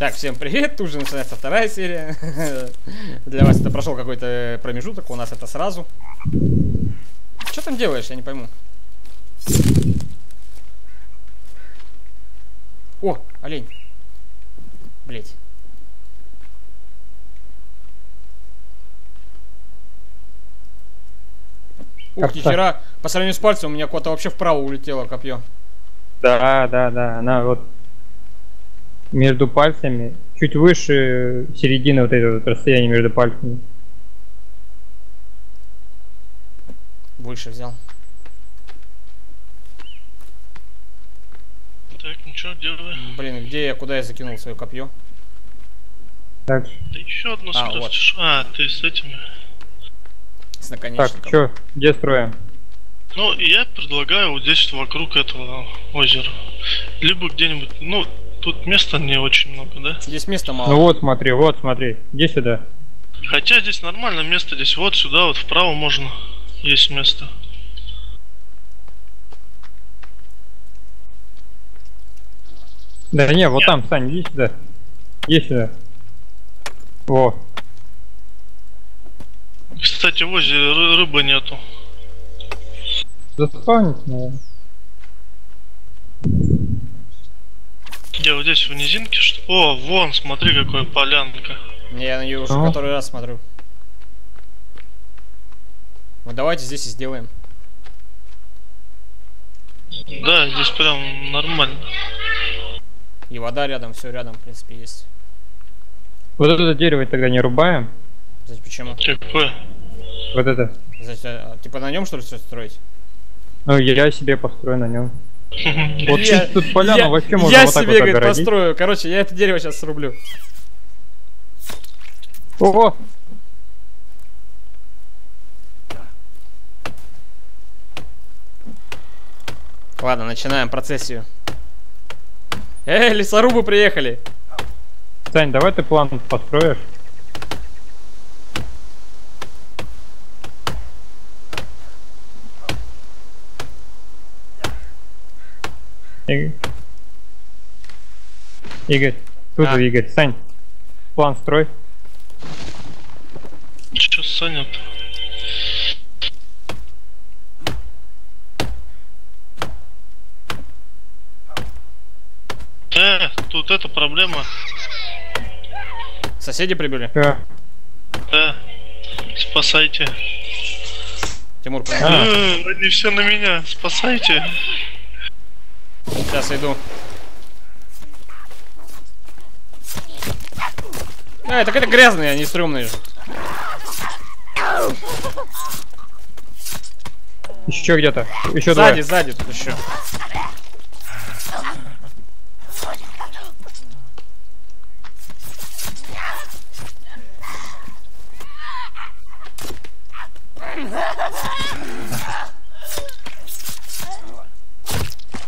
Так, всем привет, тут же начинается вторая серия. Для вас это прошел какой-то промежуток, у нас это сразу. Что там делаешь, я не пойму. О, олень. Блять. Ух ты, вчера, по сравнению с пальцем, у меня куда-то вообще вправо улетело копье. Да, она вот между пальцами, чуть выше середины вот этого вот расстояния между пальцами. Выше взял. Так, ничего, делаю. Блин, где я, куда я закинул свое копье? Так. Да еще одно вот. А, ты с этими... С наконечником. Так, что, где строим? Ну, я предлагаю вот здесь вокруг этого озера. Либо где-нибудь, ну, тут места не очень много, да? Здесь места мало. Ну вот смотри, где сюда? Хотя здесь нормально место, здесь вот сюда, вот вправо можно, есть место. Да не, вот там, Сань, иди сюда. Иди сюда. Во. Кстати, в озере рыбы нету. Заспавнить, наверное. Я вот здесь в низинке, что... О, вон, смотри, какая полянка. Я на нее уже который раз смотрю. Вот давайте здесь и сделаем. Да, здесь прям нормально. И вода рядом, все рядом, в принципе, есть. Вот это дерево тогда не рубаем. Значит, почему? Какое? Вот это. Значит, типа на нем что ли все строить? Ну, я себе построю на нем. Вот тут поляну вообще можно вот так вот огородить. Я себе построю, короче, я это дерево сейчас срублю. Ого! Ладно, начинаем процессию. Эй, лесорубы приехали! Сань, давай ты план построишь. Игорь, тут же Игорь, Сань, план строй. Чё, Саня? Тут это проблема. Соседи прибыли? Да. Спасайте. Тимур, они все на меня, спасайте. Сейчас иду. А, так это грязные, они стрёмные же. Еще где-то. Еще сзади, сзади тут еще.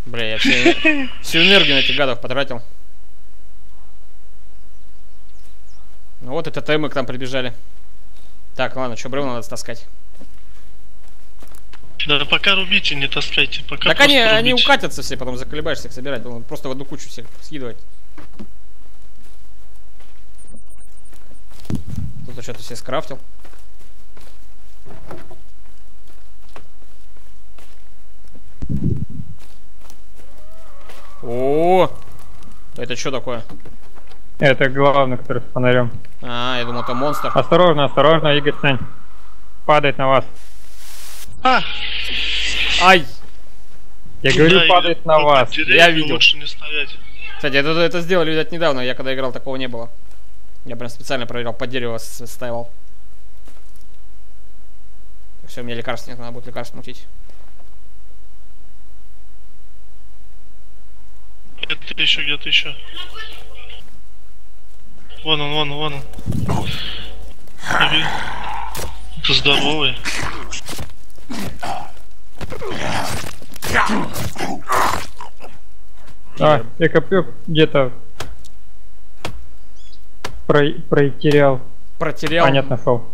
Бля, я всю энергию на этих гадов потратил. Ну вот это таймы к нам прибежали. Так, ладно, что, бревна надо таскать. Да пока рубите, не таскайте. Пока так они укатятся все, потом заколебаешься их собирать. Просто в одну кучу всех съедывать. Тут что-то все скрафтил. О, это что такое? Это главный, который с фонарем. А, я думал, это монстр. Осторожно, осторожно, Игорь, Сань. Падает на вас. А! Ай! Я говорю, падает на вас. Я видел. Лучше не стоять. Кстати, это сделали, видать, недавно. Я когда играл, такого не было. Я прям специально проверял, под дерево ставил. Все, у меня лекарств нет, надо будет лекарств мутить. Где-то еще, где-то еще. Вон он, вон он, вон он. Ты здоровый. А, я копье где-то протерял. Протерял? Понятно, шел.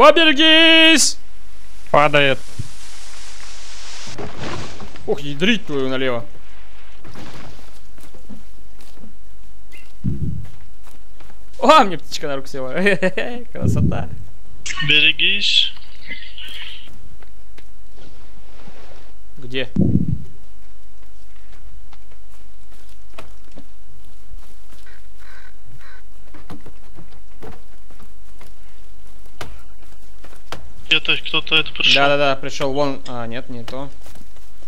Поберегись! Падает. Ох, ядрить твою налево. О, мне птичка на руку села. Красота. Берегись. Где? Где-то кто-то это пришел. Да-да-да, пришел вон. А, нет, не то.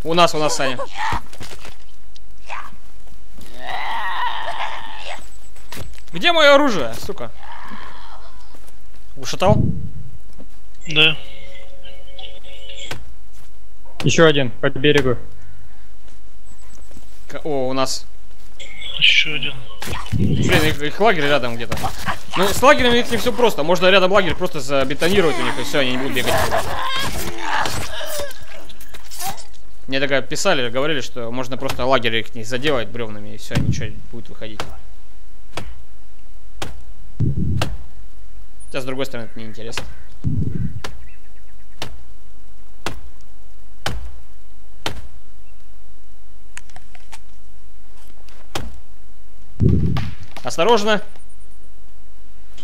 У нас, Саня. Где мое оружие, сука? Ушатал? Да. Еще один, по берегу. О, у нас. Еще один. Блин, их лагерь рядом где-то. Ну, с лагерем их не все просто. Можно рядом лагерь просто забетонировать у них, и все, они не будут бегать. Мне такая писали, говорили, что можно просто лагерь их не заделать бревнами, и все, ничего не будет выходить. Хотя, с другой стороны, это неинтересно. Осторожно.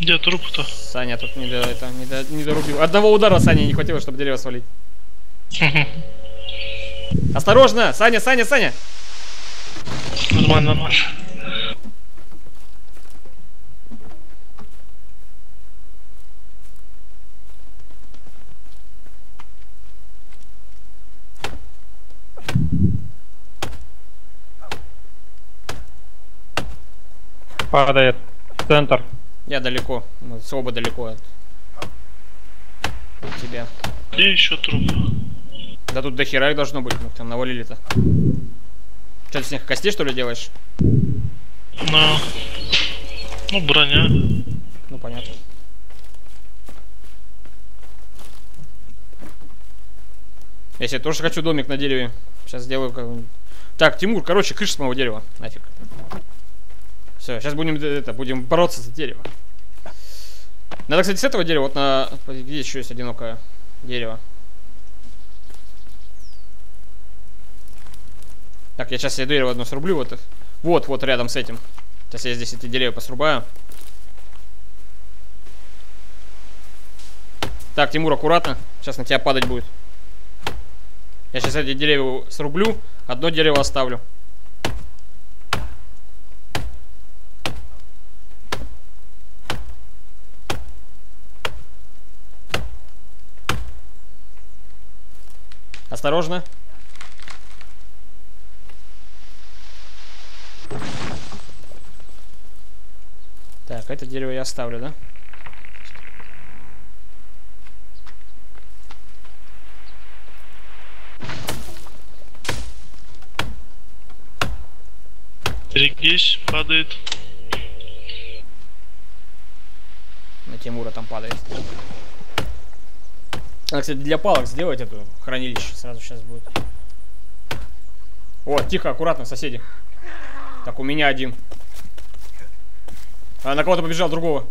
Где труп-то? Саня тут не дорубил. Одного удара Сане не хватило, чтобы дерево свалить. Осторожно! Саня! Нормально. Падает. Центр. Я далеко. Мы оба далеко от тебя. Где еще труп? Да тут до хера их должно быть. Мы там навалили-то. Что ты с них костей, что ли, делаешь? Да. Ну, броня. Ну, понятно. Я себе тоже хочу домик на дереве. Сейчас сделаю как-нибудь. Так, Тимур, короче, крыша с моего дерева. Нафиг. Все, сейчас будем бороться за дерево. Надо, кстати, с этого дерева, вот на... Где еще есть одинокое дерево? Так, я сейчас себе дерево одно срублю, вот рядом с этим. Сейчас я здесь эти деревья посрубаю. Так, Тимур, аккуратно. Сейчас на тебя падать будет. Я сейчас эти деревья срублю, одно дерево оставлю. Осторожно. Так, это дерево я оставлю, да? Берегись, падает. На Тимура там падает. Надо, кстати, для палок сделать эту хранилище. Сразу сейчас будет. О, тихо, аккуратно, соседи. Так, у меня один. А, на кого-то побежал другого.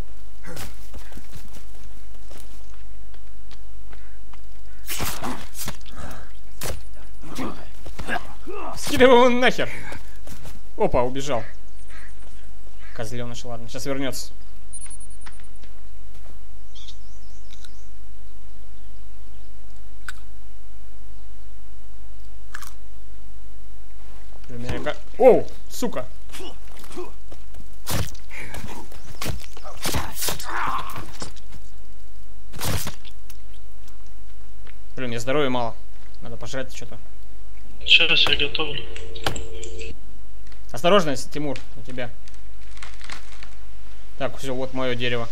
Скидывай его нахер. Опа, убежал. Козленыш, ладно, сейчас вернется. Оу, сука. Блин, мне здоровья мало. Надо пожрать что-то. Сейчас я готовлю. Осторожность, Тимур, у тебя. Так, все, вот мое дерево.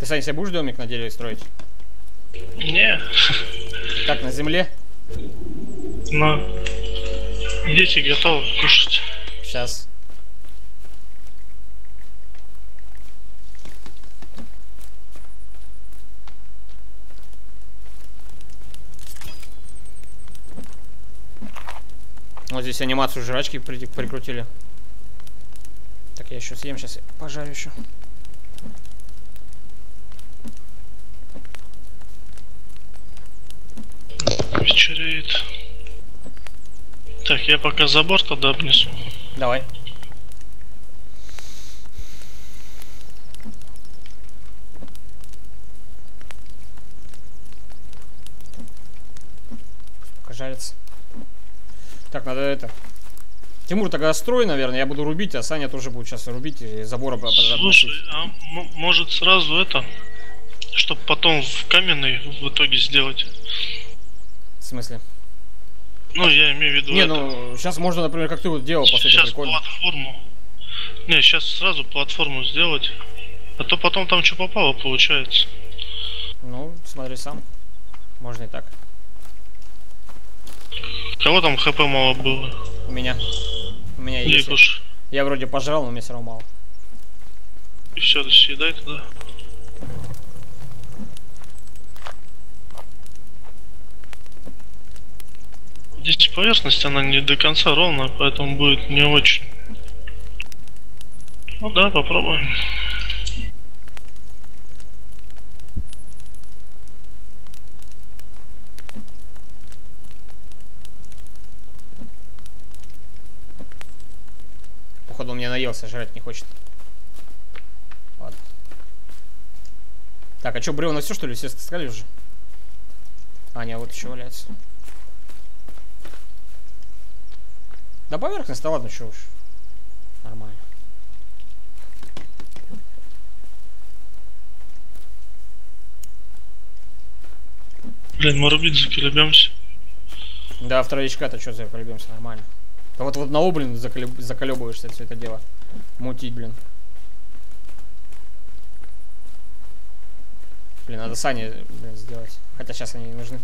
Ты, Сань, себе будешь домик на дереве строить? Не. Как, на земле? Ну, дети готовы кушать. Сейчас. Вот здесь анимацию жрачки прикрутили. Так, я еще съем, сейчас я пожарю еще. Вечереет. Так, я пока забор тогда обнесу. Давай. Пока жарится. Так, надо это... Тимур, тогда строй, наверное, я буду рубить, а Саня тоже будет сейчас рубить и забор обносить. Слушай, а может сразу это, чтобы потом в каменный в итоге сделать? В смысле? Ну, я имею в виду... Не, это... ну, сейчас можно, например, как ты вот делал, по сути, прикольно. Сейчас платформу. Не, сейчас сразу платформу сделать, а то потом там что попало, получается. Ну, смотри сам. Можно и так. Кого там хп мало было? У меня. У меня есть. Я вроде пожрал, но мне все равно мало. И все, съедай туда. Здесь поверхность, она не до конца ровная, поэтому будет не очень. Ну да, попробуем. Походу, он меня наелся, жрать не хочет. Ладно. Так, а что, бревна все, что ли? Все стаскали уже? А, не, вот еще валяется. Да поверхность, да ладно, что уж. Нормально. Блин, мы рубить заколебемся. Да, в троечка-то что заколебемся, нормально. А вот на облин заколебываешься все это дело. Мутить, блин. Блин, надо сани, блин, сделать. Хотя сейчас они не нужны.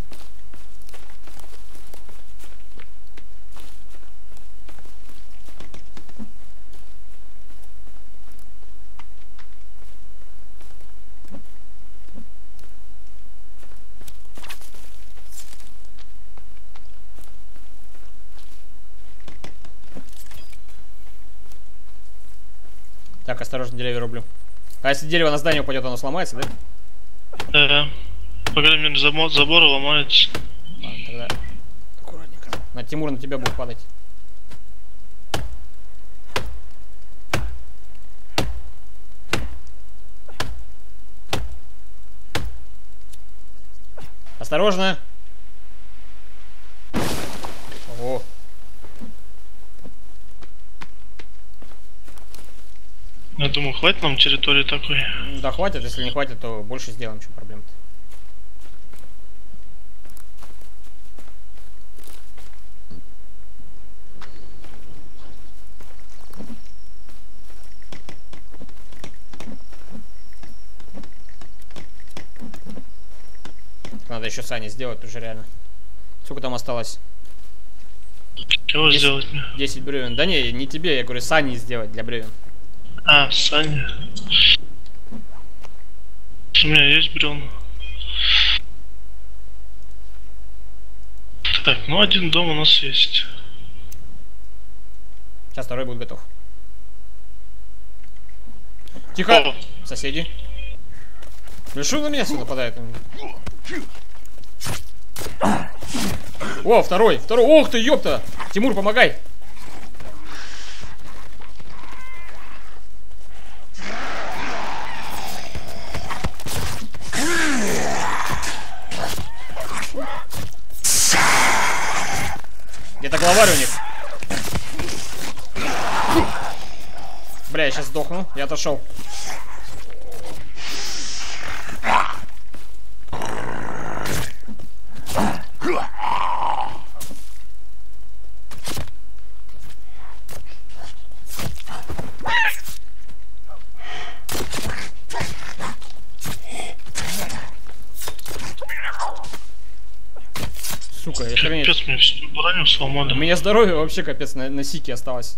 Так, осторожно, деревья рублю. А если дерево на здание упадет, оно сломается, да? Да. По крайней мере, забор ломается. Ладно, тогда аккуратненько. На Тимур, на тебя будет падать. Осторожно! Ого! Я думаю, хватит нам территории такой. Да хватит, если не хватит, то больше сделаем, чем проблем-то. Надо еще сани сделать уже реально. Сколько там осталось? Чего 10, сделать? 10 бревен. Да не тебе, я говорю, сани сделать для бревен. А, Саня. У меня есть бревна. Так, ну один дом у нас есть. Сейчас второй будет готов. Тихо! О. Соседи. Что на меня все нападает? О, второй! Ох ты, ёпта! Тимур, помогай! Где-то главарь у них. Бля, я сейчас сдохну. Я отошел. штука. Капец, мне всю броню сломали. У меня здоровье вообще капец на сике осталось.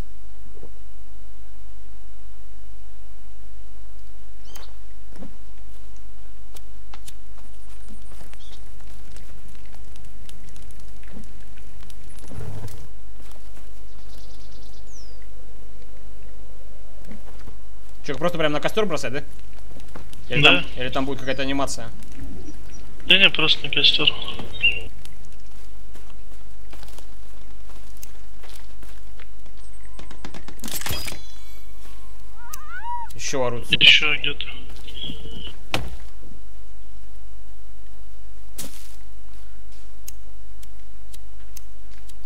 Че, просто прям на костер бросать, да? Или, да. Или там будет какая-то анимация? Да не, просто на костер. Еще орут. Еще где-то.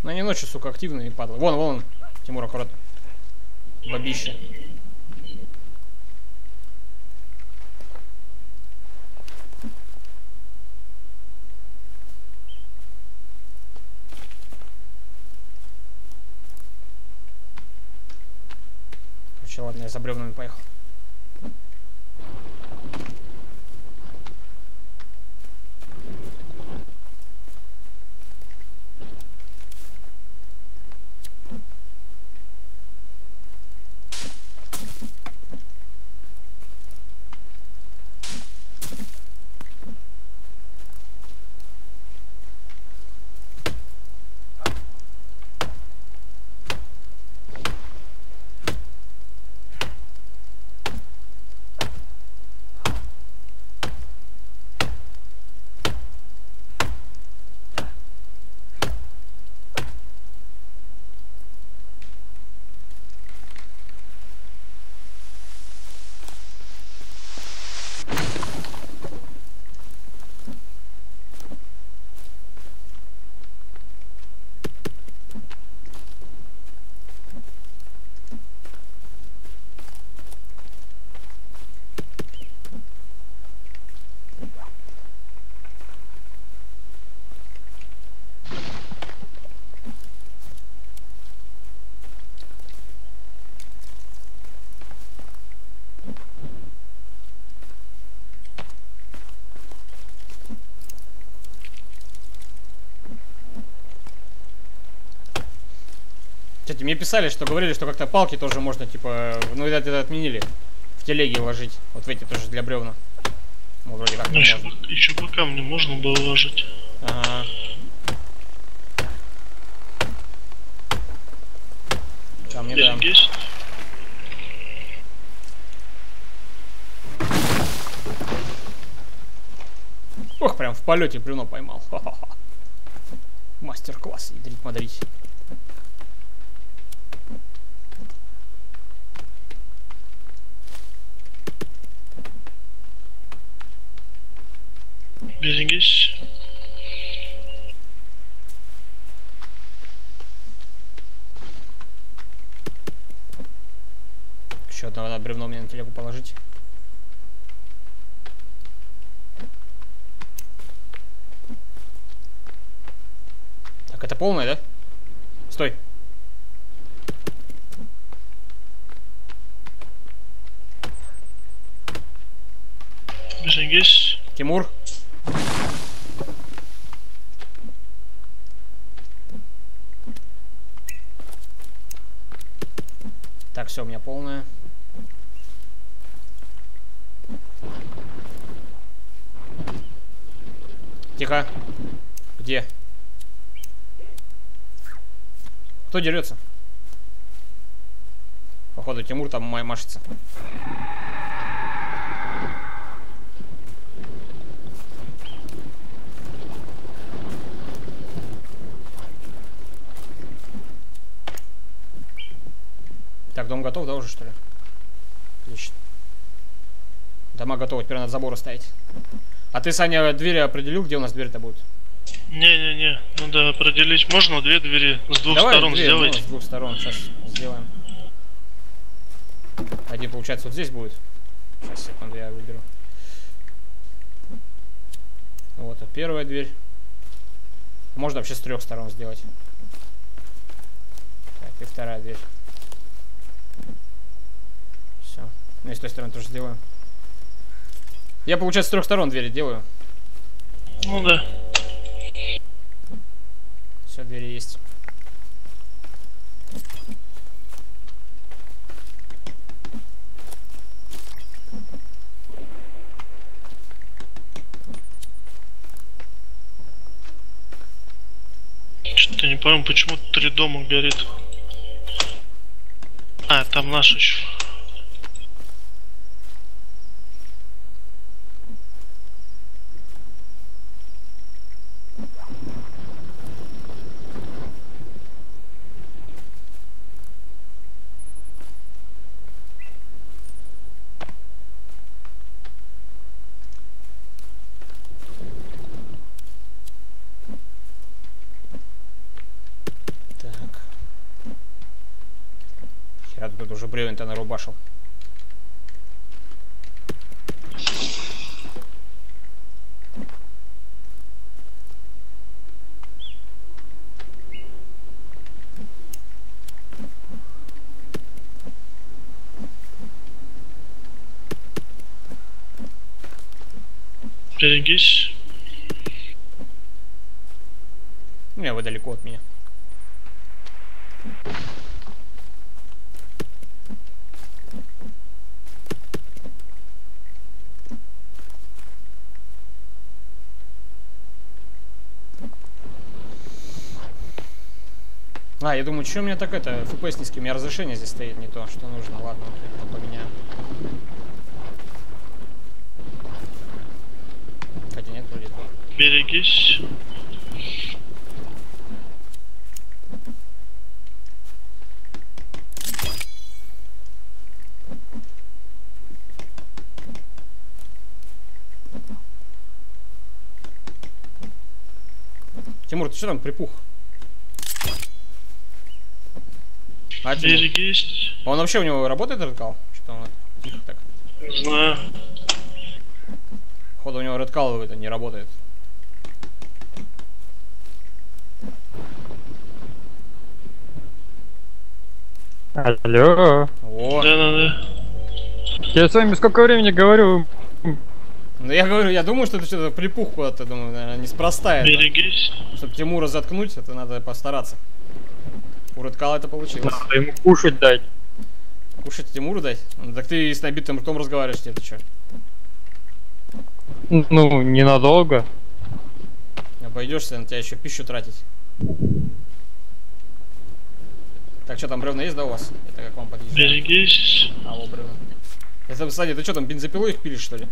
Но они ночью, сука, активные, падла. Вон, вон, Тимур, аккуратно. Бабище. Ладно, я за бревнами поехал. Кстати, мне писали, что говорили, что как-то палки тоже можно, типа, ну, это отменили. В телеги ложить. Вот в эти тоже для бревна. Ну, вроде как. Еще по камню можно было ложить. Ага. Камни, да. Ох, прям в полете бревно поймал. Мастер-класс, ядрить мадрить. Берегись. Еще одно надо бревно мне на телегу положить. Так, это полное, да? Стой. Берегись. Тимур. Так, все, у меня полное. Тихо. Где? Кто дерется? Походу, Тимур там машется. Так, дом готов, да, уже, что ли? Отлично. Дома готовы, теперь надо заборы ставить. А ты, Саня, двери определил, где у нас дверь-то будет? Не-не-не, надо определить. Можно две двери с двух сторон сделать? С двух сторон, сейчас сделаем. Один, получается, вот здесь будет. Сейчас, секунду, я выберу. Вот, а первая дверь. Можно вообще с трех сторон сделать. Так, и вторая дверь. Все. Ну и с той стороны тоже сделаю. Я, получается, с трех сторон двери делаю. Ну да. Все, двери есть. Что-то не пойму, почему 3 дома горит. А, там наш еще. Уже бревен-то нарубашил. Берегись. Не, вы далеко от меня. А, я думаю, что у меня так это, FPS низкий, у меня разрешение здесь стоит не то, что нужно. Ладно, вот поменяю. Хотя нет, вроде. Берегись. Тимур, ты что там припух? А, берегись. Он вообще, у него работает редкал? Что он тихо так? Не знаю. Походу у него редкал это не работает. Алло. Вот. Да. Я с вами сколько времени говорю? Ну я говорю, я думаю, что это что-то припух куда-то, думаю, наверное, неспроста. Берегись. Чтобы Тимура заткнуть, это надо постараться. У Редкала это получилось. Надо ему кушать дать. Кушать Тимуру дать? Ну, так ты с набитым ртом разговариваешь, тебе ты что? Ну, ненадолго. Обойдешься, на тебя еще пищу тратить. Так, что там бревна есть, да, у вас? Это как вам подъезжает? Берегись. Алло, бревна. Я там, кстати, ты что там, бензопилой их пилишь, что ли?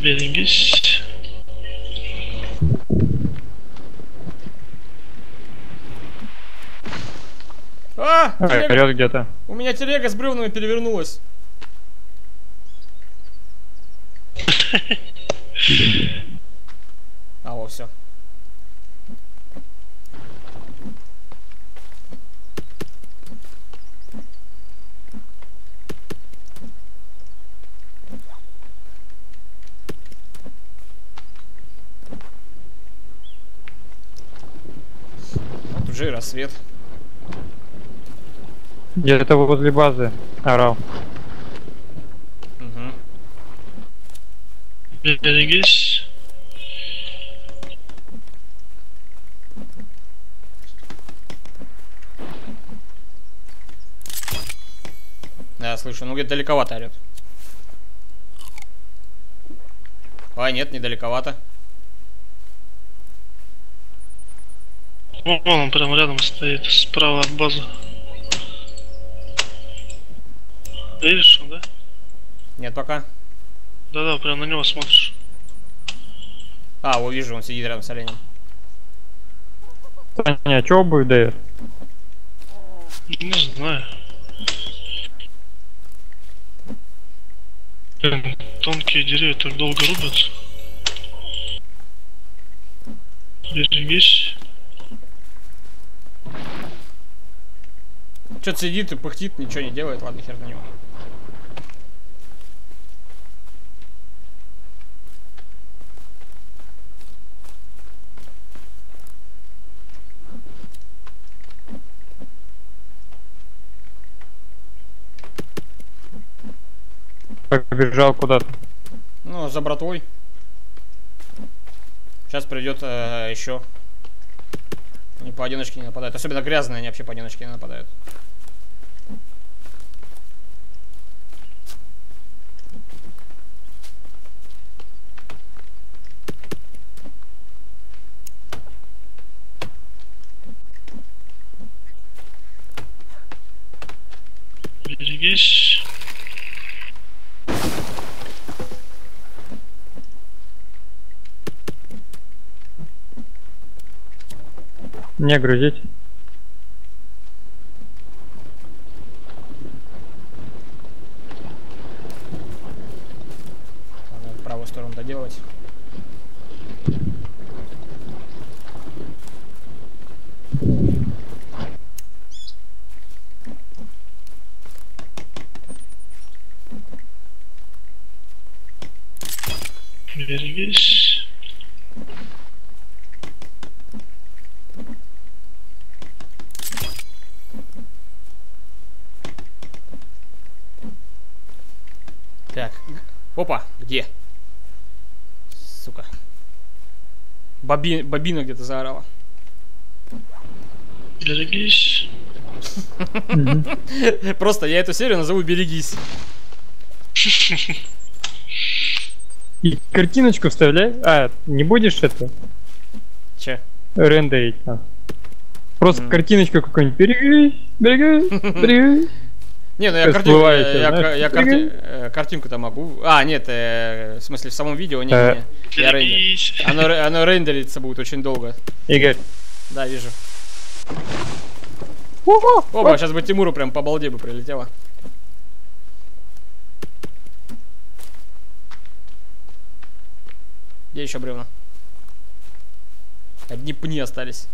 Берегись. А! Вперед где-то. У меня телега с бревнами перевернулась. А вот все. Уже рассвет. Я этого возле базы орал. Угу. Берегись. Да, слышу, ну где-то далековато орет. А, нет, недалековато. Вон он прям рядом стоит, справа от базы. Видишь, да? Нет, пока. Да-да, прям на него смотришь. А, его вижу, он сидит рядом с оленем. Саня, чего будет дает? Не знаю. Блин, тонкие деревья так долго рубят. Берегись. Что-то сидит и пыхтит, ничего не делает, ладно, хер на него. Побежал куда-то. Ну, за братвой. Сейчас придет еще. Они поодиночке не нападают. Особенно грязные, они вообще поодиночке не нападают. Берегись. Не грузить. Надо правую сторону доделывать. Берегись. Так, опа, где? Сука. Бобина где-то заорала. Берегись. Просто я эту серию назову «Берегись». И картиночку вставляй. А, не будешь это? Че? Рендерить. А. Просто картиночку какую-нибудь. Берегись. Не, ну я картинку-то могу. А, нет, в смысле в самом видео не. Я рендер. Оно рендериться будет очень долго. Игорь. Да, вижу. Опа, сейчас бы Тимуру прям по балде бы прилетело. Где еще бревна? Одни пни остались.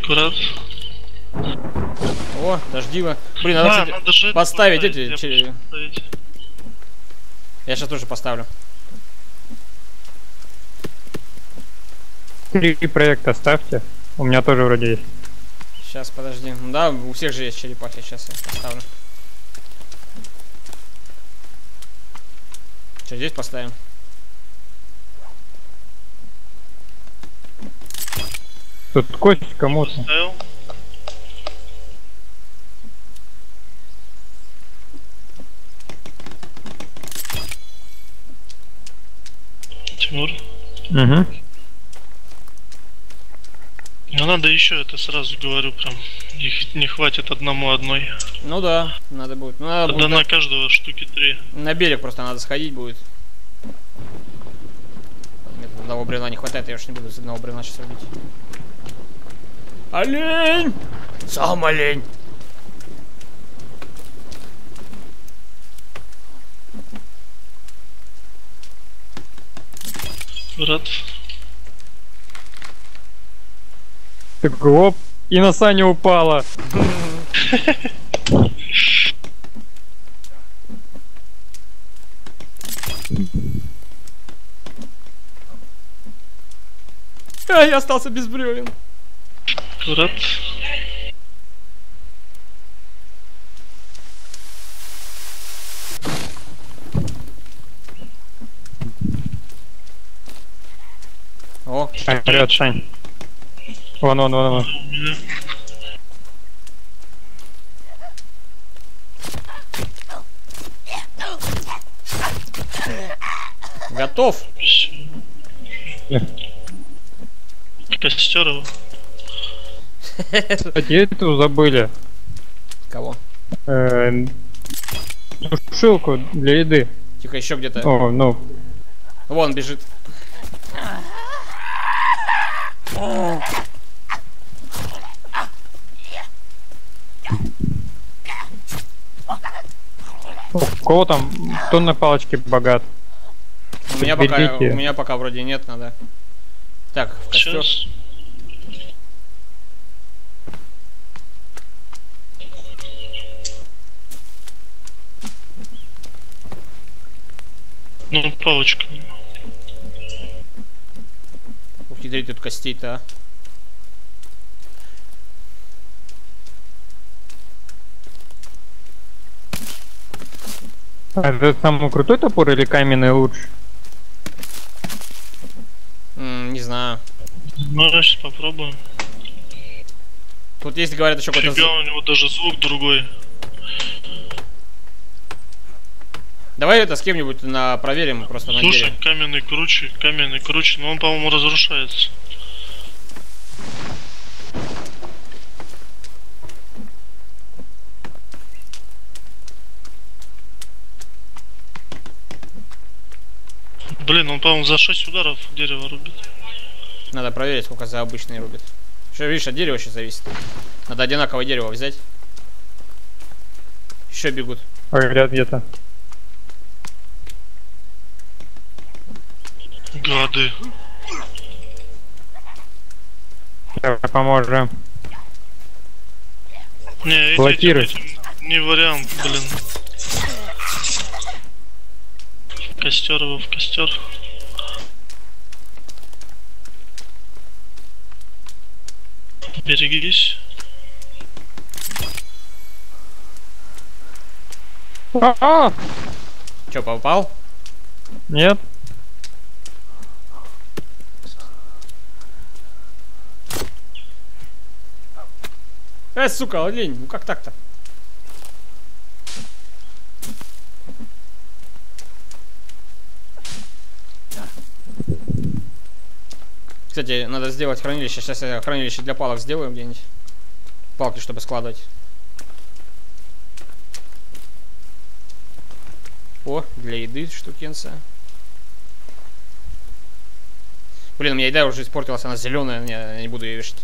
Аккурат. О, дождиво. Блин, надо, кстати, поставить эти. Я сейчас тоже поставлю. 3 проекта ставьте. У меня тоже вроде есть. Сейчас, подожди. Да, у всех же есть черепахи. Сейчас я поставлю. Что, здесь поставим? Тут кость кому-то. Тимур? Угу. Ну надо еще, это сразу говорю, прям их не хватит одному одной. Ну да, надо будет. Ну, надо будет на каждого штуки 3. На берег просто надо сходить будет. Нет, одного бревна не хватает, я уж не буду с одного бревна сейчас рубить. Олень! Сам олень! Брат. Так, оп, и на Саню упала. А я остался без бревен. Аккурат. О, вперед, Сань. Вон. Готов. Костер его. Кстати, эту забыли. Кого? Сушилку для еды. Тихо, еще где-то. О, ну. Вон бежит. У кого там? Кто на палочке богат? У меня пока вроде нет, надо. Так, в костер. Ну, палочка. Ух ты, тут костей-то, а. А это самый крутой топор или каменный лучше? Не знаю. Ну, сейчас попробуем. Тут есть, говорят, еще какой-то... Фига, у него даже звук другой. Давай это с кем-нибудь проверим просто на деле. Слушай, каменный круче, но он, по-моему, разрушается. Блин, он, по-моему, за 6 ударов дерево рубит. Надо проверить, сколько за обычные рубит. Еще, видишь, от дерева еще зависит. Надо одинаковое дерево взять. Еще бегут. Говорят, где-то. Гады. Давай поможем. Не, блокировать. Не вариант, блин. Костер его, в костер. Берегись. А-а-а! Че, попал? Нет. Сука, олень, ну как так-то? Кстати, надо сделать хранилище. Сейчас я хранилище для палок сделаю где-нибудь. Палки, чтобы складывать. О, для еды штукенца. Блин, у меня еда уже испортилась, она зеленая, я не буду ее вешать.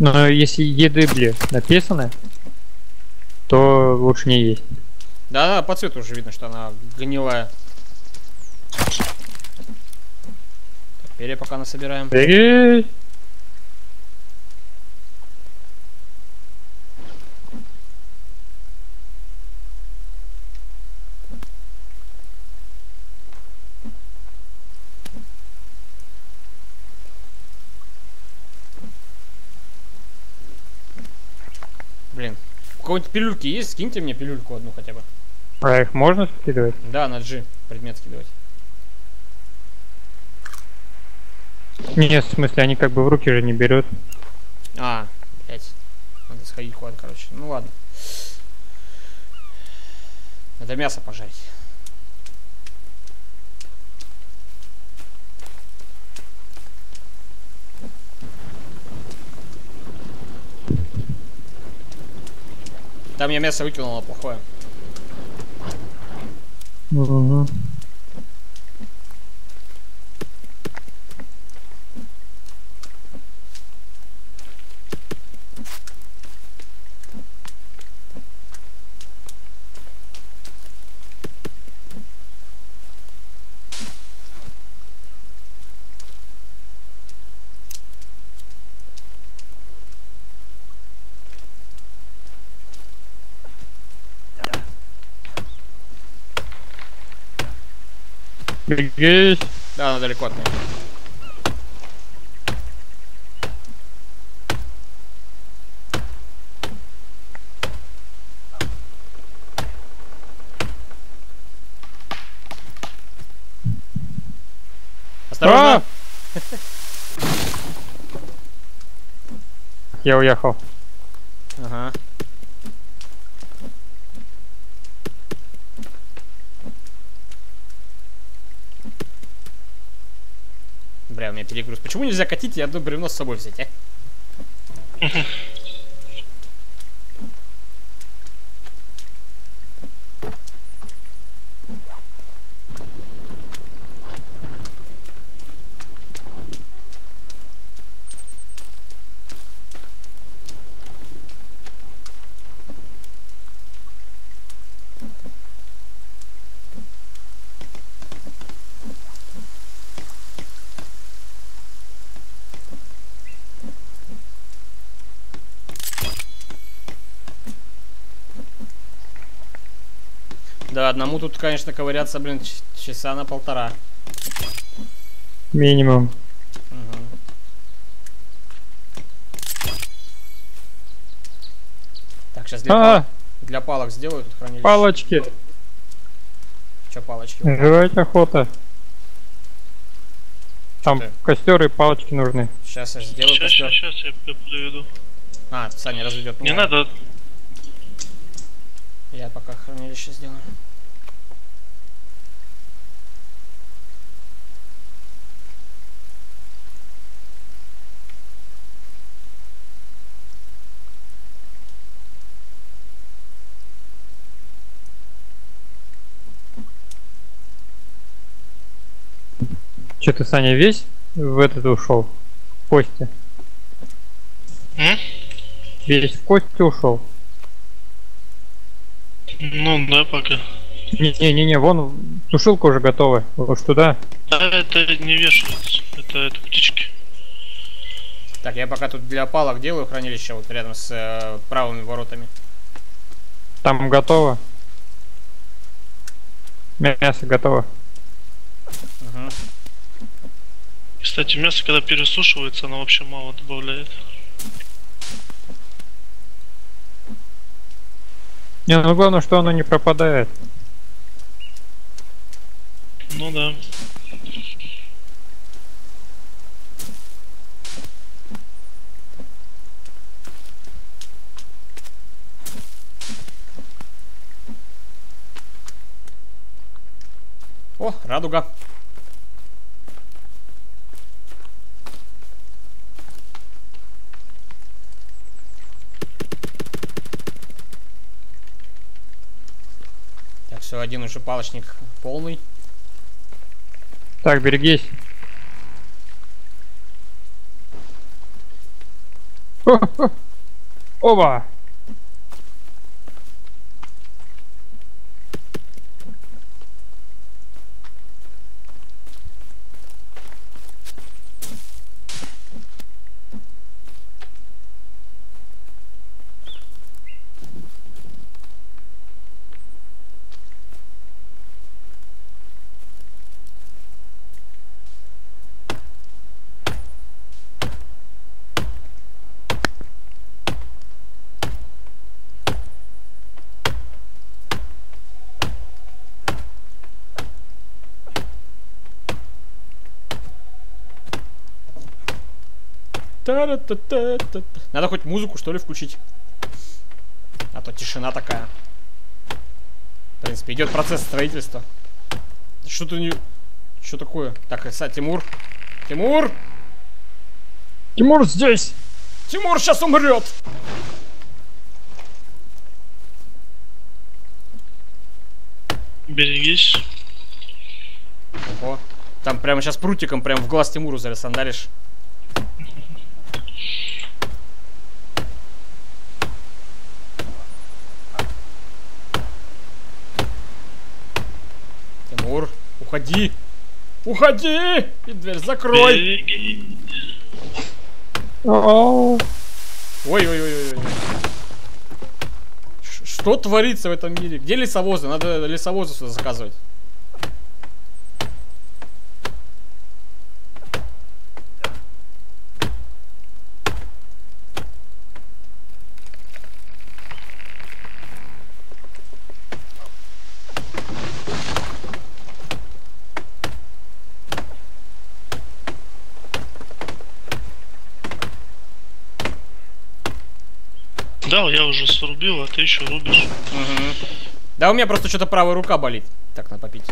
Но если еды, блин, написаны, то лучше не есть. Да, по цвету уже видно, что она гнилая. Перья пока насобираем. Бери! Блин, у кого-нибудь пилюльки есть? Скиньте мне пилюльку одну хотя бы. А их можно скидывать? Да, на G предмет скидывать. Нет, в смысле, они как бы в руки же не берет. А, блять. Надо сходить куда-то, короче. Ну ладно. Надо мясо пожарить. Там я мясо выкинуло плохое. Угу. Бегись. Да, она далеко от меня. Осторожно! Я уехал. Ага. Бля, у меня перегруз. Почему нельзя катить и одно бревно с собой взять, а? Да, одному тут, конечно, ковыряться, блин, часа на полтора. Минимум. Угу. Так, сейчас для палок сделаю тут хранилище. Палочки. какие-то палочки. Жрать охота. Там костер и палочки нужны. Сейчас я сделаю костер. Сейчас я приведу. А, Саня разведет. Не надо. Я пока хранилище сделаю. Че ты, Саня, весь в этот ушел? В кости. Весь в кости ушел. Ну да, пока. Не-не-не, вон сушилка уже готова. Вот туда. Да, это не вешается. Это птички. Так, я пока тут для палок делаю хранилище вот рядом с правыми воротами. Там готово. Мясо готово. Угу. Кстати, мясо, когда пересушивается, оно вообще мало добавляет. Не, ну главное, что оно не пропадает. Ну да. О, радуга. Все, один уже палочник полный. Так, берегись. Оба! Надо хоть музыку, что ли, включить. А то тишина такая. В принципе, идет процесс строительства. Что-то не... Что такое? Так, кстати, Тимур. Тимур! Тимур здесь! Тимур сейчас умрет! Берегись. Ого. Там прямо сейчас прутиком прям в глаз Тимуру зарисандалишь. Уходи! Уходи! И дверь закрой! Ой-ой-ой-ой! Что творится в этом мире? Где лесовозы? Надо лесовозы сюда заказывать. Да, я уже срубил, а ты еще рубишь. Угу. Да, у меня просто что-то правая рука болит. Так, надо попить.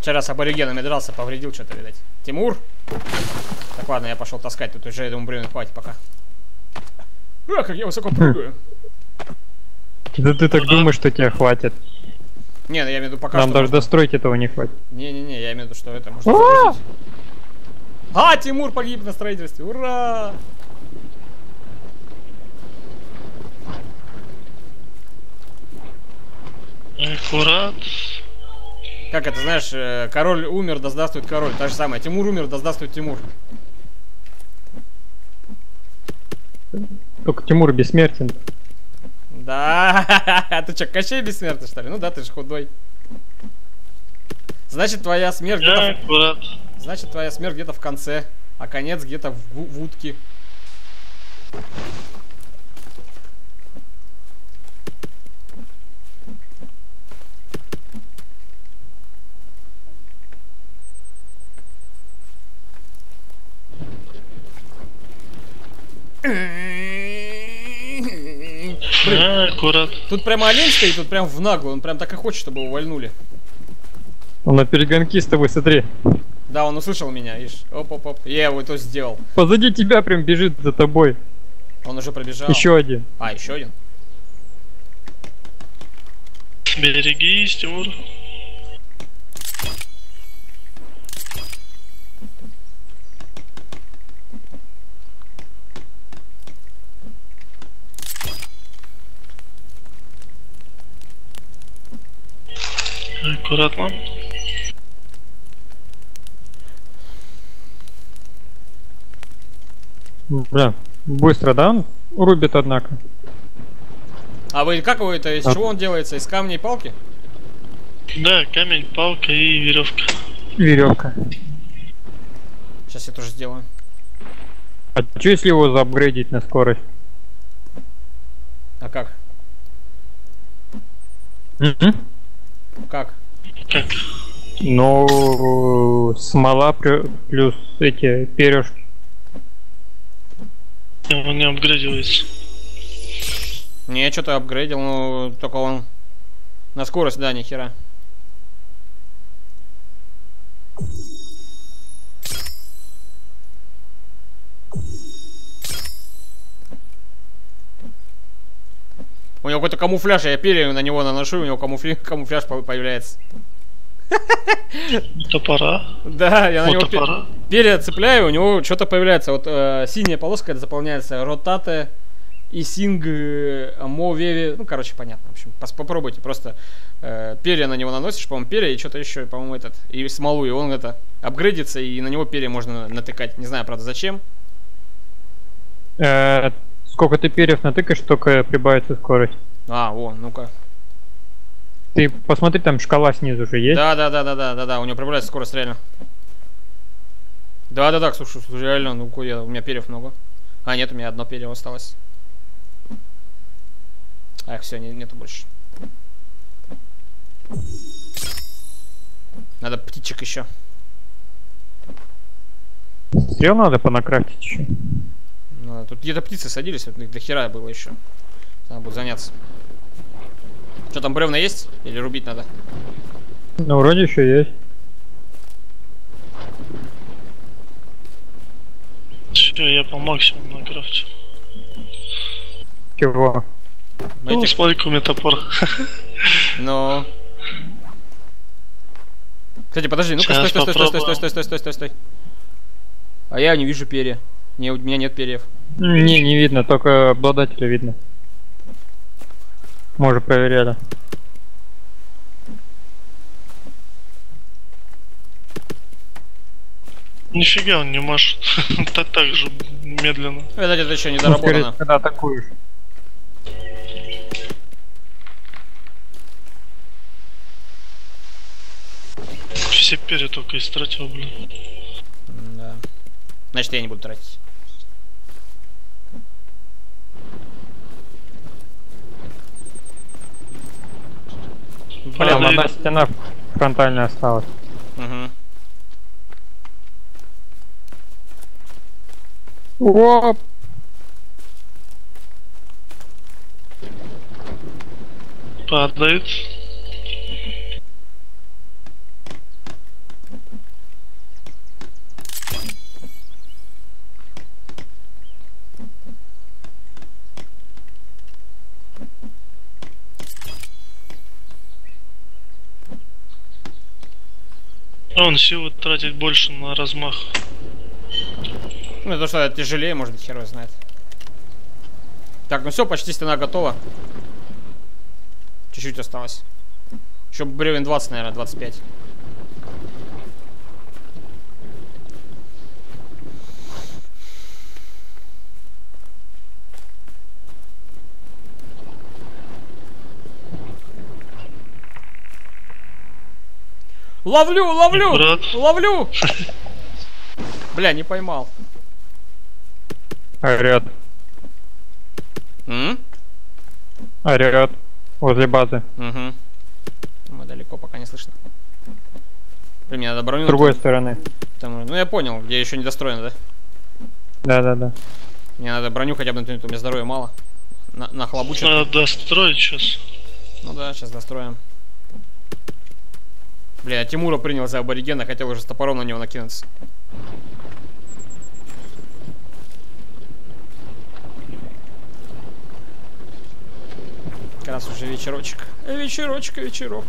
Вчера с аборигенами дрался, повредил что-то, видать. Тимур? Так, ладно, я пошел таскать. Тут уже, я думаю, блин, хватит пока. А, как я высоко прыгаю. Да ты так думаешь, что тебя хватит. Не, ну я имею в виду пока. Нам даже достроить этого не хватит. Не-не-не, я имею в виду, что это может загрузить. А, Тимур погиб на строительстве. Ура! Аккурат. Как это, знаешь, король умер, да здравствует король. Та же самая. Тимур умер, да здравствует Тимур. Только Тимур бессмертен. Да. Ты что, Кощей бессмертный, что ли? Ну да, ты же худой. Значит, твоя смерть... Да, аккурат. Значит, твоя смерть где-то в конце, а конец где-то в утке. Аккурат. Тут прямо олень стоит, тут прям в наглую, он прям так и хочет, чтобы его вальнули. Он на перегонки с тобой, смотри. Да, он услышал меня, ишь. Оп-оп-оп. Я его то сделал. Позади тебя прям бежит за тобой. Он уже пробежал. Еще один. А, еще один. Берегись, Тимур. Аккуратно. Бля, быстро, да, он рубит, однако. А вы как его это, из чего он делается? Из камней и палки? Да, камень, палка и веревка. Веревка. Сейчас я тоже сделаю. А что если его заапгрейдить на скорость? А как? Как? Как? Ну, смола плюс эти перышки. Он не апгрейдился. Не, я что-то апгрейдил, но только он на скорость, да, ни хера. У него какой-то камуфляж, я перья на него наношу, у него камуфляж появляется. Топора. Да, я на него перья цепляю, у него что-то появляется. Вот синяя полоска заполняется. Ротате и синг мовеви. Ну, короче, понятно. В общем, попробуйте. Просто перья на него наносишь, по-моему, перья и что-то еще, по-моему, этот. И смолу, и он это апгрейдится, и на него перья можно натыкать. Не знаю, правда, зачем. Сколько ты перьев натыкаешь, только прибавится скорость. А, о, ну-ка. Ты посмотри, там шкала снизу же есть. Да, у него прибавляется скорость, реально. Да, слушай, реально, ну-ка, у меня перьев много. А, нет, у меня одно перье осталось. Ах, все, нету больше. Надо птичек еще. Стрел надо понакрафтить еще. Тут где-то птицы садились, вот до хера было еще. Надо будет заняться. Что там, бревна есть? Или рубить надо? Ну, вроде еще есть. Все, я по максимуму накрафтил. Чего? Ну, смотри, у меня топор. Ну. Кстати, подожди, ну-ка, стой. А я не вижу перья. Не, у меня нет перьев. Не видно, только обладателя видно. Может, проверяли. Нифига он не машет. Так же медленно. Видать, это еще не доработано. Когда атакуешь. Все перья только истратил, блин. Да. Значит, я не буду тратить. Блин, одна стена фронтальная осталась. Угу. Оп. Падает. Он силы тратит больше на размах. Ну, это что, тяжелее, может быть, хер его знает. Так, ну все, почти стена готова. Чуть-чуть осталось. Еще бревен 20, наверное, 25. Ловлю! Бля, не поймал. Орёт. Орёт. Возле базы. Угу. Мы далеко, пока не слышно. Блин, мне надо броню. С другой стороны. Там, ну я понял, где еще не достроено, да? Да. Мне надо броню хотя бы, у меня здоровья мало. Нахлобучат. Надо достроить сейчас. Ну да, сейчас достроим. Бля, Тимура принял за аборигена, хотел уже с топором на него накинуться. Как раз уже вечерочек. Вечерочек, вечерок.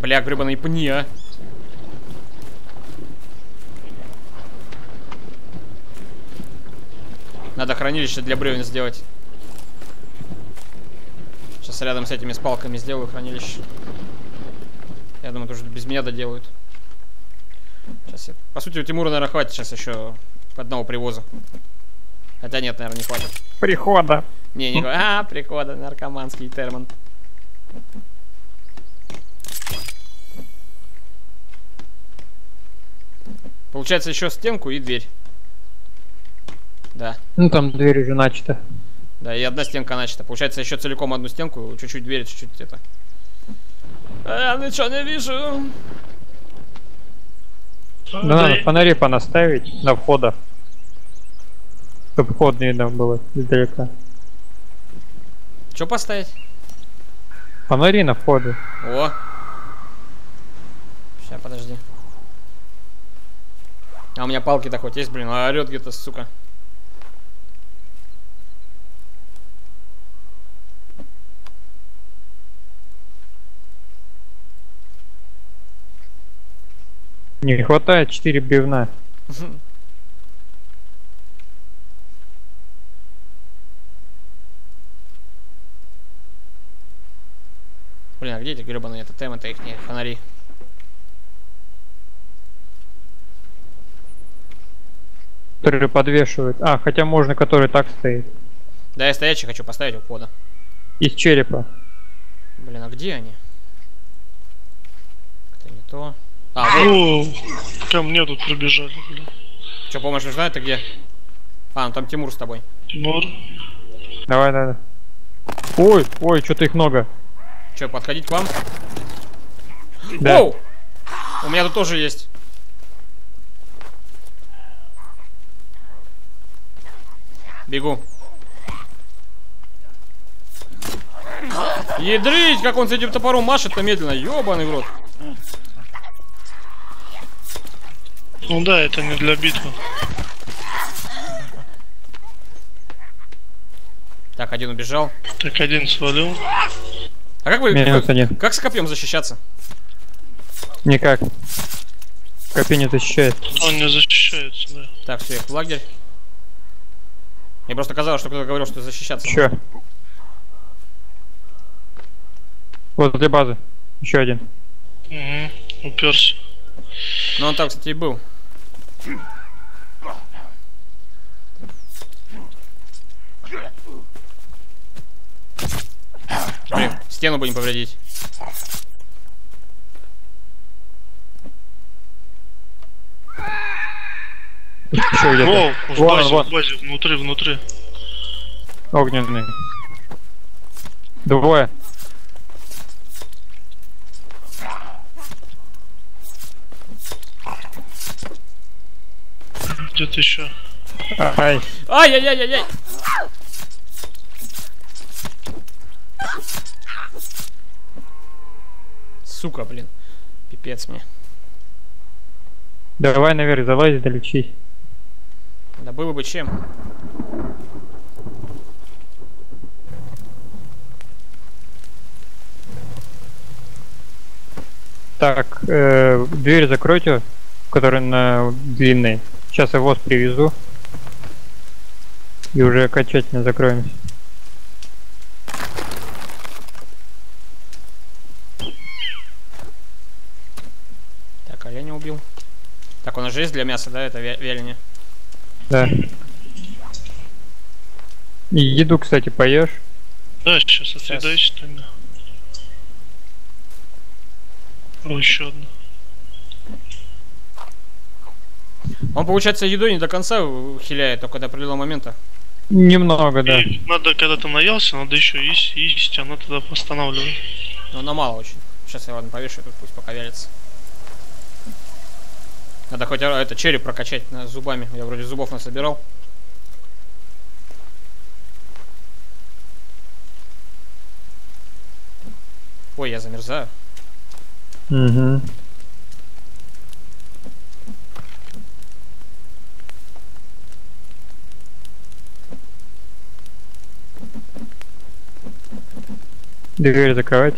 Бля, гребаные пни, а. Надо хранилище для бревен сделать. Сейчас рядом с этими с палками сделаю хранилище. Я думаю, тоже без меня доделают. Сейчас я... По сути, у Тимура, наверное, хватит сейчас еще одного привоза. Хотя нет, наверное, не хватит. Прихода. Не хватит. А, прихода, наркоманский термин. Получается еще стенку и дверь. Да. Ну там дверь уже начата. Да, и одна стенка начата. Получается еще целиком одну стенку, чуть-чуть дверь, чуть-чуть это. Я ничего не вижу. Да, надо фонари понаставить на входа. Чтобы вход не видно было издалека. Че поставить? Фонари на входе. О! Сейчас, подожди. А у меня палки-то хоть есть, блин, а орет где-то, сука. Не хватает 4 бревна. Блин, а где эти гребаные тотемы-то их не фонари? Которые подвешивают. А, хотя можно, который так стоит. Да, я стоячий хочу поставить у входа. Из черепа. Блин, а где они? Это не то. А, ну, ко мне тут прибежали. Че, помощь нужна? Это где? А, ну там Тимур с тобой. Тимур. Давай, давай. Ой, ой, что-то их много. Че, подходить к вам? Да. Оу! У меня тут тоже есть. Бегу. Ядрить, как он с этим топором машет-то медленно. Ёбаный в рот. Ну да, это не для битвы. Так, один убежал. Так, один свалил. А как вы... Как с копьем защищаться? Никак. Копье не защищает. Он не защищается, да. Так, все, в лагерь. Мне просто казалось, что кто-то говорил, что защищаться. Еще. Вот для базы. Еще один. Угу, уперся. Ну он там, кстати, и был. Блин, стену бы не повредить. Еще где-то. В базе, внутри, внутри. Огненный. Двое. Где-то еще. Ай. Ай-яй-яй-яй-яй. Сука, блин. Пипец мне. Давай наверх, залазь, долечись. Да было бы чем. Так, дверь закройте, которая на длинной. Сейчас я воз привезу. И уже окончательно закроемся. Так, оленя убил. Так, у нас же есть для мяса, да, это вяленье? Да. И еду, кстати, поешь? Да, сейчас отъедай что-то. О, еще одна. Он, получается, едой не до конца хиляет, только до определенного момента. Немного, да. И надо, когда ты наелся, надо еще есть, она тогда восстанавливает. Но она мало очень. Сейчас я, ладно, повешу, тут пусть пока вялится. Надо хоть это череп прокачать зубами. Я вроде зубов насобирал. Ой, я замерзаю. Угу. Дверь закрывать.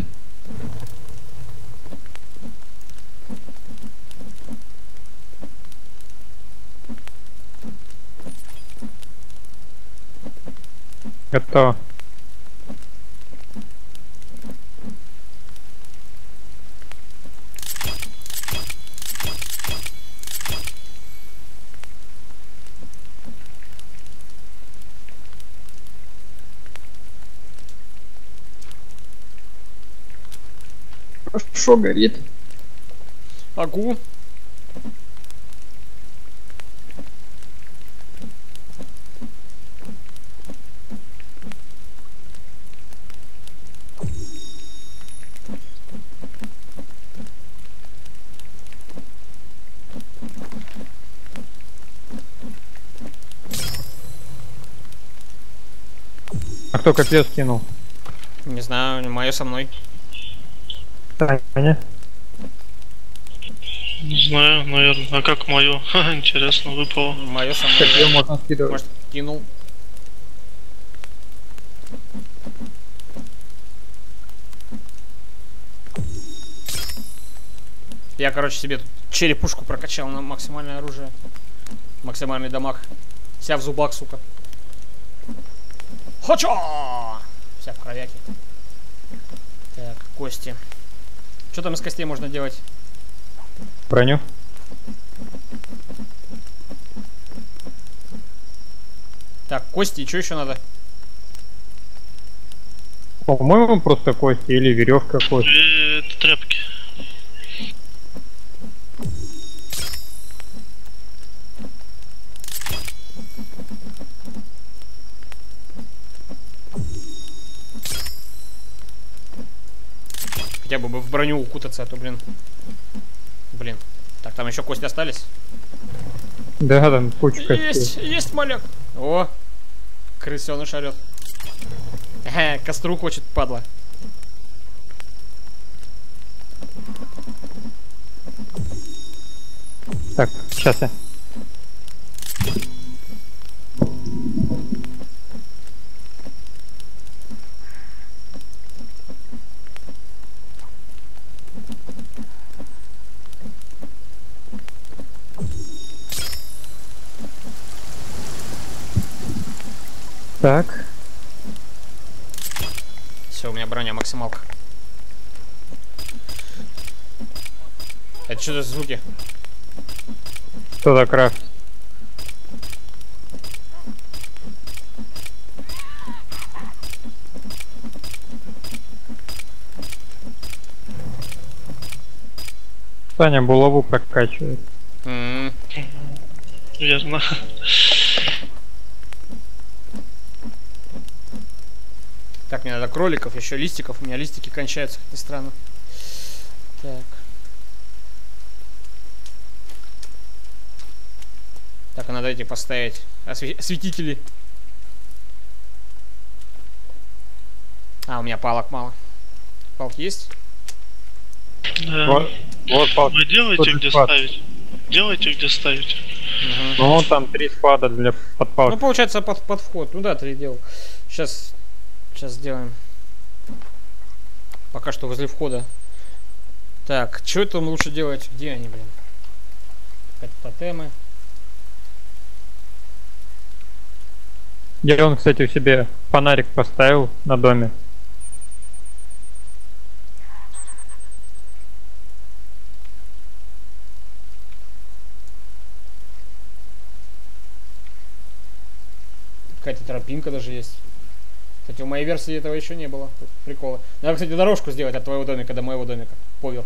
Готово. Хорошо горит. Агу. А кто копье скинул? Не знаю, мое со мной. Таня? Не знаю, наверное. А как мое? Интересно, выпало. Мое со мной. Копье можно скидывать. Может, кинул. Я, короче, себе тут черепушку прокачал на максимальное оружие. Максимальный дамаг. Вся в зубах, сука. Хочу! Вся в кровяке. Так, кости. Что там из костей можно делать? Броню. Так, кости, что еще надо? По-моему, просто кости или веревка кости. Это тряпки. Хотя бы в броню укутаться, а то, блин. Блин. Так, там еще кости остались? Да, там куча костей. Есть, есть, маляк. О, крысёныш орёт. Костру хочет, падла. Так, сейчас я. Так. Все, у меня броня максималка. Это что за звуки? Что за крафт? Саня булаву прокачивает. Я знаю. Так, мне надо кроликов, еще листиков. У меня листики кончаются, как ни странно. Так. Так, а надо эти поставить. Осветители. А, у меня палок мало. Палки есть? Да. Вот, вот палки. Вы делаете, где спад ставить? Делайте, где ставить. Угу. Ну, там 3 спада для подпалки. Ну, получается, под вход. Ну да, 3 делал. Сейчас... Сейчас сделаем. Пока что возле входа. Так, что там лучше делать? Где они, блин? Какие-то тотемы. Я, он, кстати, у себя фонарик поставил на доме. Какая-то тропинка даже есть. Кстати, в моей версии этого еще не было. Тут приколы. Надо, кстати, дорожку сделать от твоего домика до моего домика. Повер.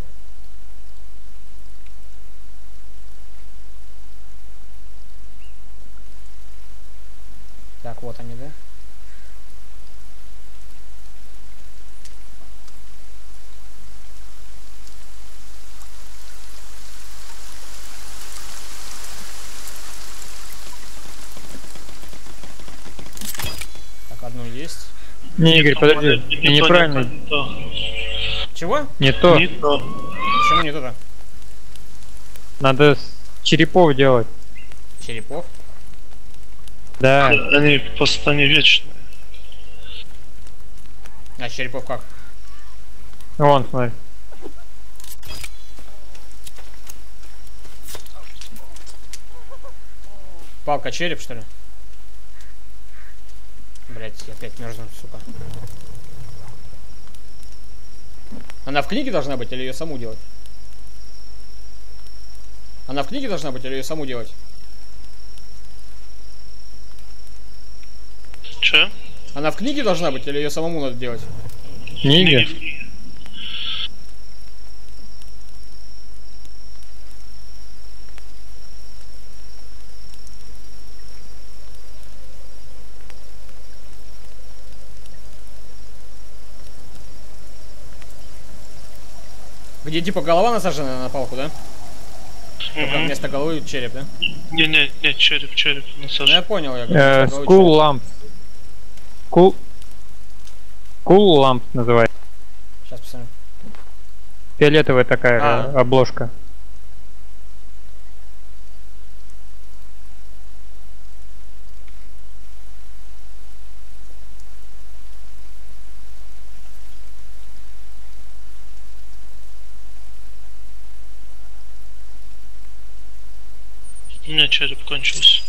Так, вот они, да? Не, Игорь, подожди, я неправильно. Чего? Не то. Не то. Почему не то-то? Надо с черепов делать. Черепов? Да. Они просто не вечные. А черепов как? Вон, смотри. Палка череп, что ли? Блять, я опять мерзну, сука. Она в книге должна быть или ее саму делать? Она в книге должна быть или ее саму делать? Че? Она в книге должна быть или ее самому надо делать? Книги. Где типа голова насажена на палку, да? Угу. Вместо головы череп, да? Не, череп насажен. Ну, я понял, я говорю. Скул ламп. Скул ламп называется. Сейчас посмотрим. Фиолетовая такая обложка. У меня череп кончился.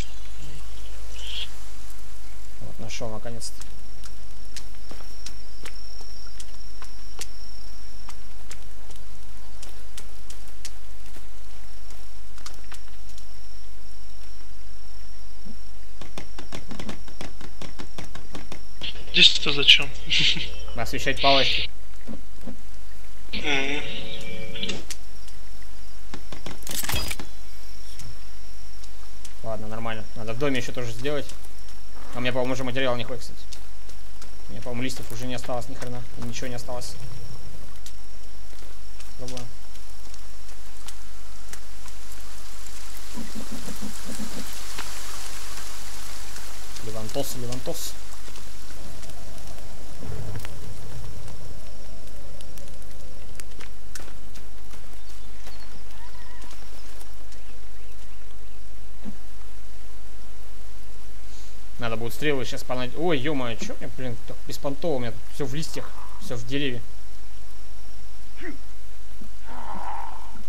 Вот нашел наконец-то. Здесь-то зачем? Освещать палочки. Ладно, нормально. Надо в доме еще тоже сделать. А мне, по-моему, уже материала не хватит, кстати. Мне, по-моему, листьев уже не осталось ни хрена. И ничего не осталось. Другое. Левантос. Надо будет стрелы сейчас понадеть. Ой, ё-моё, чё мне, блин, так беспонтово, у меня тут всё в листьях, все в дереве.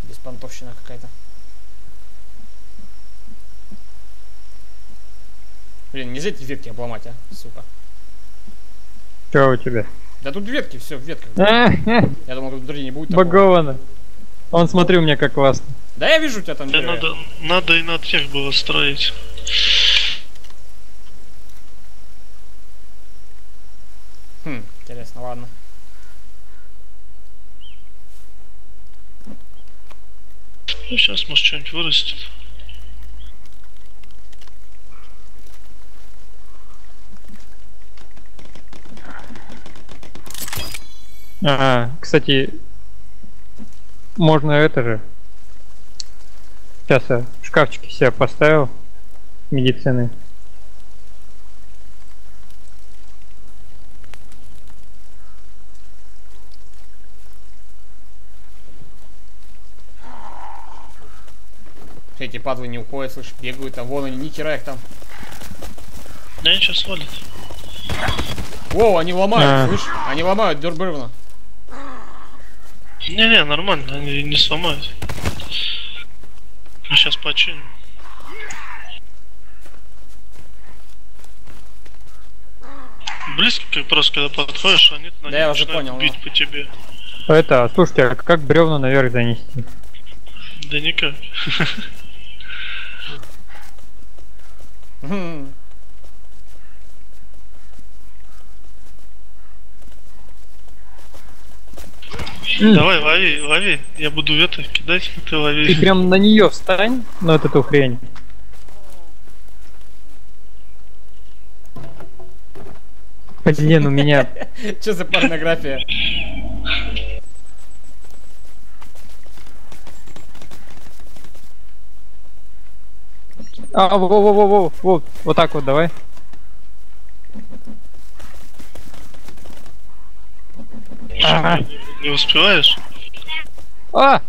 Беспонтовщина какая-то. Блин, нельзя эти ветки обломать, а, сука. Чё у тебя? Да тут ветки, все в ветках. Я думал, тут другие не будет такого. Баговано. Он, смотри, у меня как классно. Да я вижу тебя там. Да надо и на тех было строить. Интересно, ладно. Ну, сейчас, может, что-нибудь вырастет. Кстати, можно это же. Сейчас я шкафчики себе поставил медицины. Эти падлы не уходят, слышь, бегают, а вон они, ни хера их там. Да они сейчас свалят. Воу, они ломают, слышь, они ломают дёрбырвно. Не, нормально, они не сломают. Мы сейчас починим. Близко просто, когда подходишь, они начинают бить по тебе. Это, слушайте, а как бревна наверх занести? Да никак. Давай, лови. Я буду это кидать, ты лови. Ты прям на нее встань, на вот эту хрень. Блин, у меня... Че за порнография? Вот так вот, давай. Не успеваешь? А!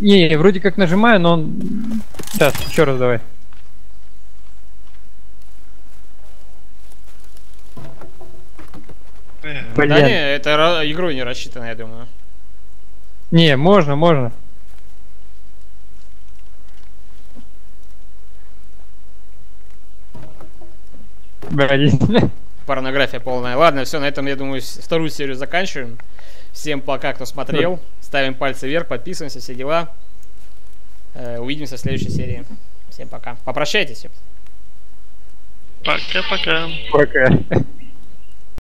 Не, вроде как нажимаю, но он... Сейчас, еще раз давай. Блин. Да не, это игрой не рассчитано, я думаю. Не, можно, можно. Блин. Порнография полная. Ладно, все, на этом, я думаю, вторую серию заканчиваем. Всем пока, кто смотрел. Ставим пальцы вверх, подписываемся, все дела. Увидимся в следующей серии. Всем пока. Попрощайтесь. Пока-пока. Пока.